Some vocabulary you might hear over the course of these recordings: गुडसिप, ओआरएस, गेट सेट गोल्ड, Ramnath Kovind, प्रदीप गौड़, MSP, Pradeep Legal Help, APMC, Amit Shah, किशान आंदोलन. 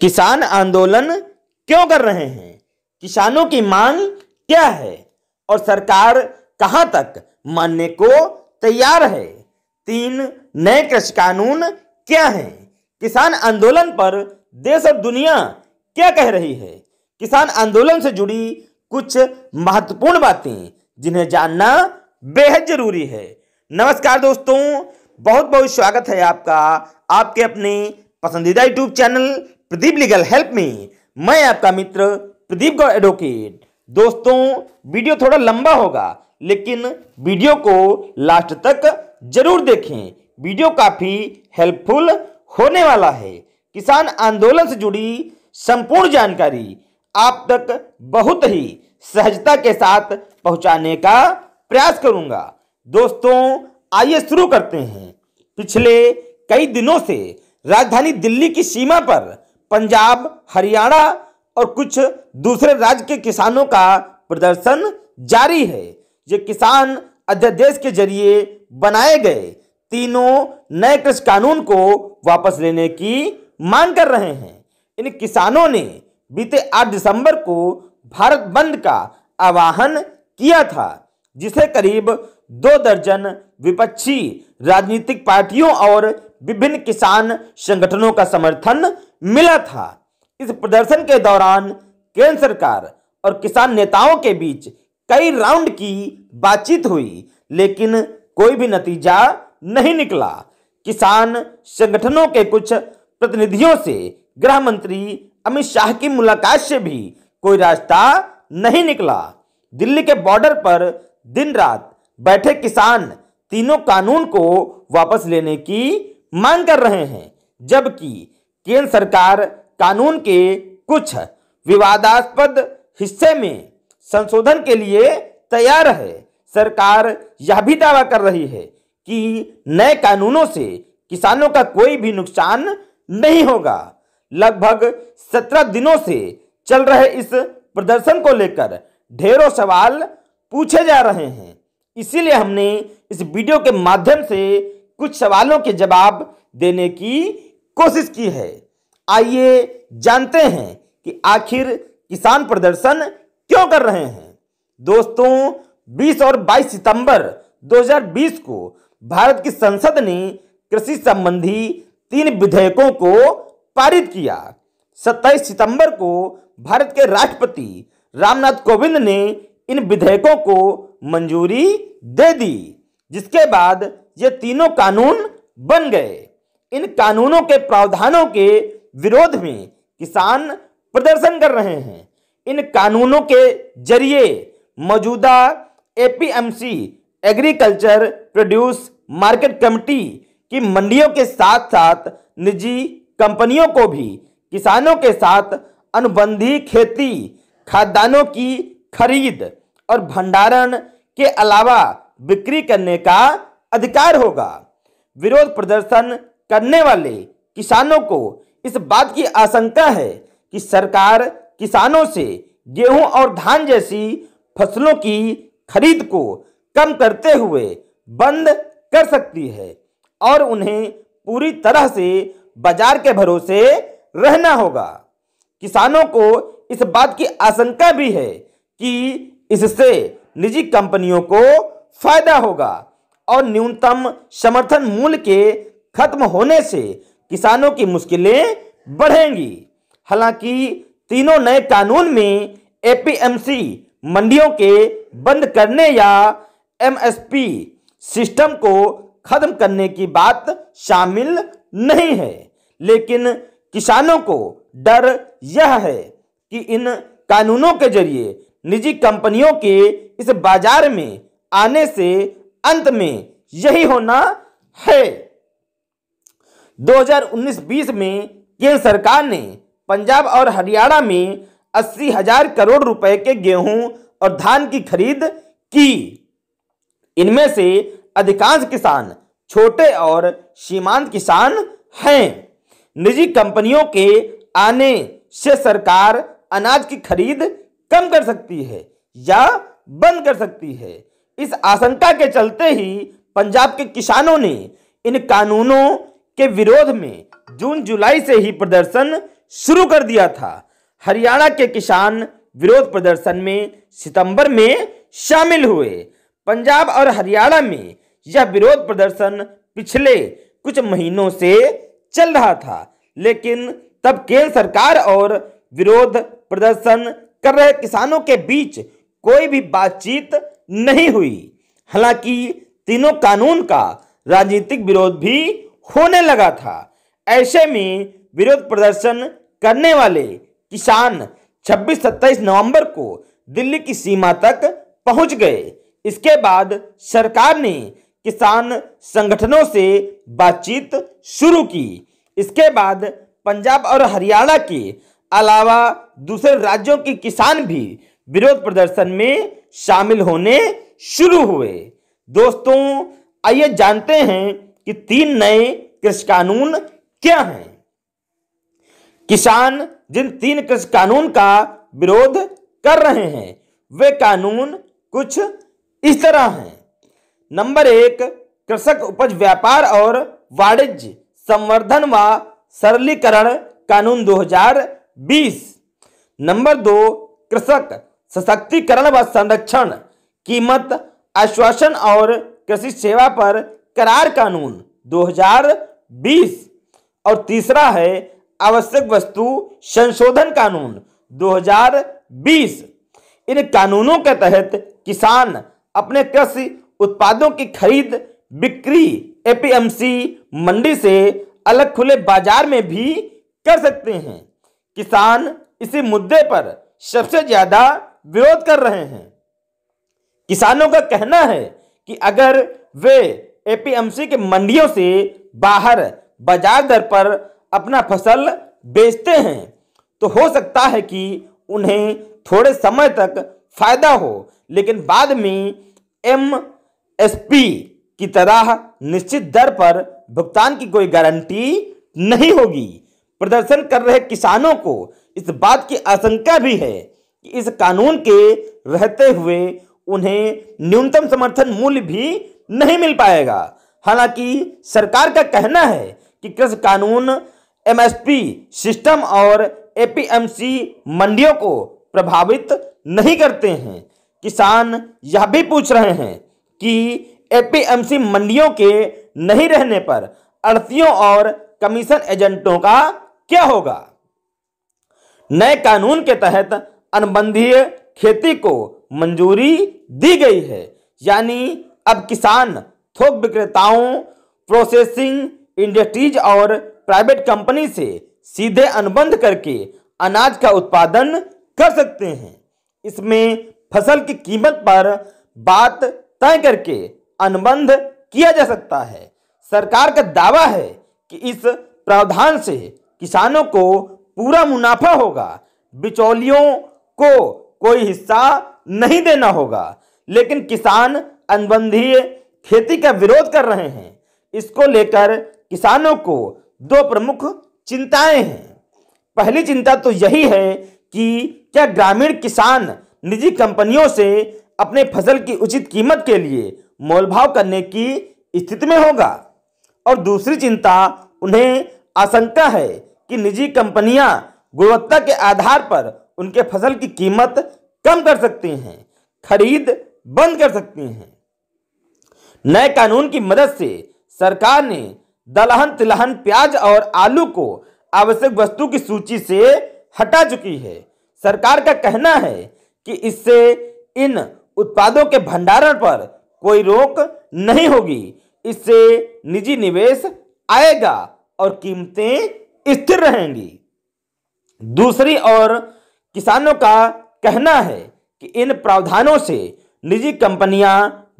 किसान आंदोलन क्यों कर रहे हैं, किसानों की मांग क्या है और सरकार कहां तक मानने को तैयार है। 3 नए कृषि कानून क्या हैं, किसान आंदोलन पर देश और दुनिया क्या कह रही है। किसान आंदोलन से जुड़ी कुछ महत्वपूर्ण बातें जिन्हें जानना बेहद जरूरी है। नमस्कार दोस्तों, बहुत बहुत स्वागत है आपका आपके अपने पसंदीदा YouTube channel Pradeep legal help में। मैं आपका मित्र प्रदीप गौड़ एडवोकेट। दोस्तों, वीडियो थोड़ा लंबा होगा लेकिन वीडियो को लास्ट तक जरूर देखें, वीडियो काफ़ी हेल्पफुल होने वाला है। किसान आंदोलन से जुड़ी संपूर्ण जानकारी आप तक बहुत ही सहजता के साथ पहुंचाने का प्रयास करूंगा। दोस्तों, आइए शुरू करते हैं। पिछले कई दिनों से राजधानी दिल्ली की सीमा पर पंजाब, हरियाणा और कुछ दूसरे राज्य के किसानों का प्रदर्शन जारी है। ये किसान अध्यादेश के जरिए बनाए गए 3 नए कृषि कानून को वापस लेने की मांग कर रहे हैं। इन किसानों ने बीते 8 दिसंबर को भारत बंद का आह्वान किया था, जिसे करीब 2 दर्जन विपक्षी राजनीतिक पार्टियों और विभिन्न किसान संगठनों का समर्थन मिला था। इस प्रदर्शन के दौरान केंद्र सरकार और किसान नेताओं के बीच कई राउंड की बातचीत हुई लेकिन कोई भी नतीजा नहीं निकला। किसान संगठनों के कुछ प्रतिनिधियों से गृह मंत्री अमित शाह की मुलाकात से भी कोई रास्ता नहीं निकला। दिल्ली के बॉर्डर पर दिन रात बैठे किसान 3 कानून को वापस लेने की मांग कर रहे हैं, जबकि केंद्र सरकार कानून के कुछ विवादास्पद हिस्से में संशोधन के लिए तैयार है। सरकार यह भी दावा कर रही है कि नए कानूनों से किसानों का कोई भी नुकसान नहीं होगा। लगभग 17 दिनों से चल रहे इस प्रदर्शन को लेकर ढेरों सवाल पूछे जा रहे हैं, इसीलिए हमने इस वीडियो के माध्यम से कुछ सवालों के जवाब देने की कोशिश की है। आइए जानते हैं कि आखिर किसान प्रदर्शन क्यों कर रहे हैं। दोस्तों, 20 और 22 सितंबर 2020 को भारत की संसद ने कृषि संबंधी 3 विधेयकों को पारित किया। 27 सितंबर को भारत के राष्ट्रपति रामनाथ कोविंद ने इन विधेयकों को मंजूरी दे दी, जिसके बाद ये 3 कानून बन गए। इन कानूनों के प्रावधानों के विरोध में किसान प्रदर्शन कर रहे हैं। इन कानूनों के जरिए मौजूदा APMC agriculture produce market committee की मंडियों के साथ साथ निजी कंपनियों को भी किसानों के साथ अनुबंधी खेती, खाद्यान्नों की खरीद और भंडारण के अलावा बिक्री करने का अधिकार होगा। विरोध प्रदर्शन करने वाले किसानों को इस बात की आशंका है कि सरकार किसानों से गेहूं और धान जैसी फसलों की खरीद को कम करते हुए बंद कर सकती है और उन्हें पूरी तरह से बाजार के भरोसे रहना होगा। किसानों को इस बात की आशंका भी है कि इससे निजी कंपनियों को फायदा होगा और न्यूनतम समर्थन मूल्य के खत्म होने से किसानों की मुश्किलें बढ़ेंगी। हालांकि 3 नए कानून में APMC मंडियों के बंद करने या MSP सिस्टम को खत्म करने की बात शामिल नहीं है, लेकिन किसानों को डर यह है कि इन कानूनों के जरिए निजी कंपनियों के इस बाजार में आने से अंत में यही होना है। 2019-20 में केंद्र सरकार ने पंजाब और हरियाणा में 80,000 करोड़ रुपए के गेहूं और धान की खरीद की। इनमें से अधिकांश किसान छोटे और सीमांत किसान हैं। निजी कंपनियों के आने से सरकार अनाज की खरीद कम कर सकती है या बंद कर सकती है। इस आशंका के चलते ही पंजाब के किसानों ने इन कानूनों के विरोध में जून जुलाई से ही प्रदर्शन शुरू कर दिया था। हरियाणा के किसान विरोध प्रदर्शन में सितंबर में शामिल हुए। पंजाब और हरियाणा में यह विरोध प्रदर्शन पिछले कुछ महीनों से चल रहा था, लेकिन तब केंद्र सरकार और विरोध प्रदर्शन कर रहे किसानों के बीच कोई भी बातचीत नहीं हुई। हालांकि तीनों कानून का राजनीतिक विरोध भी होने लगा था। ऐसे में विरोध प्रदर्शन करने वाले किसान 26-27 नवंबर को दिल्ली की सीमा तक पहुंच गए। इसके बाद सरकार ने किसान संगठनों से बातचीत शुरू की। इसके बाद पंजाब और हरियाणा के अलावा दूसरे राज्यों के किसान भी विरोध प्रदर्शन में शामिल होने शुरू हुए। दोस्तों, आइए जानते हैं कि तीन नए कृषि कानून क्या हैं। किसान जिन तीन कृषि कानून का विरोध कर रहे हैं वे कानून कुछ इस तरह हैं। नंबर 1, कृषक उपज व्यापार और वाणिज्य संवर्धन व सरलीकरण कानून 2020। नंबर 2, कृषक सशक्तिकरण व संरक्षण, कीमत आश्वासन और कृषि सेवा पर करार कानून 2020। और तीसरा है आवश्यक वस्तु संशोधन कानून 2020। इन कानूनों के तहत किसान अपने कृषि उत्पादों की खरीद बिक्री एपीएमसी मंडी से अलग खुले बाजार में भी कर सकते हैं। किसान इसी मुद्दे पर सबसे ज्यादा विरोध कर रहे हैं। किसानों का कहना है कि अगर वे एपीएमसी के मंडियों से बाहर बाजार दर पर अपना फसल बेचते हैं तो हो सकता है कि उन्हें थोड़े समय तक फायदा हो, लेकिन बाद में एमएसपी की तरह निश्चित दर पर भुगतान की कोई गारंटी नहीं होगी। प्रदर्शन कर रहे किसानों को इस बात की आशंका भी है कि इस कानून के रहते हुए उन्हें न्यूनतम समर्थन मूल्य भी नहीं मिल पाएगा। हालांकि सरकार का कहना है कि कृषि कानून एमएसपी सिस्टम और एपीएमसी मंडियों को प्रभावित नहीं करते हैं। किसान यह भी पूछ रहे हैं कि एपीएमसी मंडियों के नहीं रहने पर आढ़तियों और कमीशन एजेंटों का क्या होगा। नए कानून के तहत अनुबंधीय खेती को मंजूरी दी गई है, यानी अब किसान थोक विक्रेताओं, प्रोसेसिंग इंडस्ट्रीज और प्राइवेट कंपनी से सीधे अनुबंध करके अनाज का उत्पादन कर सकते हैं। इसमें फसल की कीमत पर बात तय करके अनुबंध किया जा सकता है। सरकार का दावा है कि इस प्रावधान से किसानों को पूरा मुनाफा होगा, बिचौलियों को कोई हिस्सा नहीं देना होगा। लेकिन किसान अनुबंधीय खेती का विरोध कर रहे हैं। इसको लेकर किसानों को दो प्रमुख चिंताएं हैं। पहली चिंता तो यही है कि क्या ग्रामीण किसान निजी कंपनियों से अपने फसल की उचित कीमत के लिए मोलभाव करने की स्थिति में होगा। और दूसरी चिंता, उन्हें आशंका है कि निजी कंपनियां गुणवत्ता के आधार पर उनके फसल की कीमत कम कर सकती हैं, खरीद बंद कर सकती हैं। नए कानून की मदद से सरकार ने दलहन, तिलहन, प्याज और आलू को आवश्यक वस्तु की सूची से हटा चुकी है। सरकार का कहना है कि इससे इन उत्पादों के भंडारण पर कोई रोक नहीं होगी। इससे निजी निवेश आएगा और कीमतें स्थिर रहेंगी। दूसरी ओर किसानों का कहना है कि इन प्रावधानों से निजी कंपनियां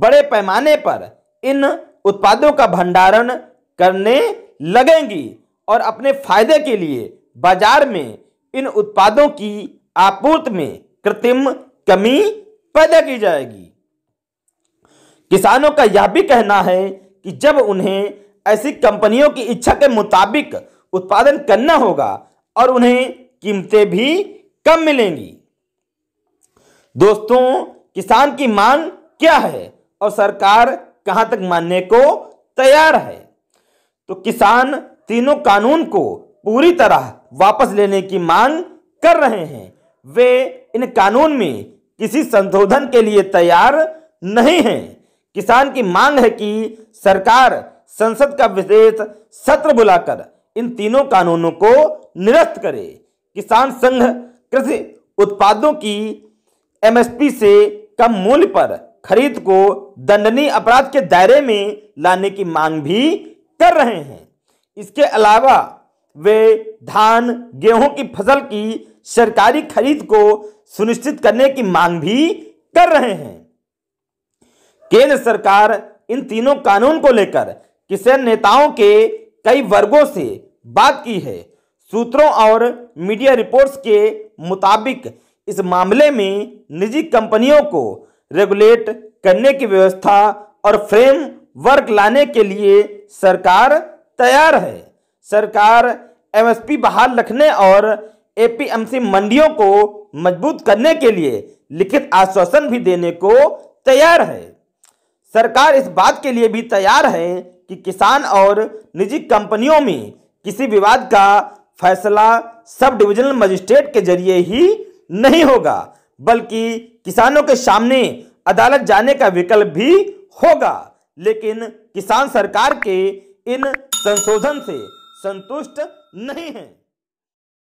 बड़े पैमाने पर इन उत्पादों का भंडारण करने लगेंगी और अपने फायदे के लिए बाजार में इन उत्पादों की आपूर्ति में कृत्रिम कमी पैदा की जाएगी। किसानों का यह भी कहना है कि जब उन्हें ऐसी कंपनियों की इच्छा के मुताबिक उत्पादन करना होगा और उन्हें कीमतें भी कम मिलेंगी। दोस्तों, किसान की मांग क्या है और सरकार कहां तक मानने को तैयार है? तो किसान तीनों कानून को पूरी तरह वापस लेने की मांग कर रहे हैं। वे इन कानून में किसी संशोधन के लिए तैयार नहीं हैं। किसान की मांग है कि सरकार संसद का विशेष सत्र बुलाकर इन तीनों कानूनों को निरस्त करे। किसान संघ कृषि उत्पादों की एमएसपी से कम मूल्य पर खरीद को दंडनीय अपराध के दायरे में लाने की मांग भी कर रहे हैं। इसके अलावा वे धान गेहूं की फसल की सरकारी खरीद को सुनिश्चित करने की मांग भी कर रहे हैं। केंद्र सरकार इन तीनों कानून को लेकर किसान नेताओं के कई वर्गों से बात की है। सूत्रों और मीडिया रिपोर्ट्स के मुताबिक इस मामले में निजी कंपनियों को रेगुलेट करने की व्यवस्था और फ्रेम वर्क लाने के लिए सरकार तैयार है। सरकार एमएसपी बहाल रखने और एपीएमसी मंडियों को मजबूत करने के लिए लिखित आश्वासन भी देने को तैयार है। सरकार इस बात के लिए भी तैयार है कि किसान और निजी कंपनियों में किसी विवाद का फैसला सब डिविजनल मजिस्ट्रेट के जरिए ही नहीं होगा, बल्कि किसानों के सामने अदालत जाने का विकल्प भी होगा। लेकिन किसान सरकार के इन संशोधन से संतुष्ट नहीं हैं।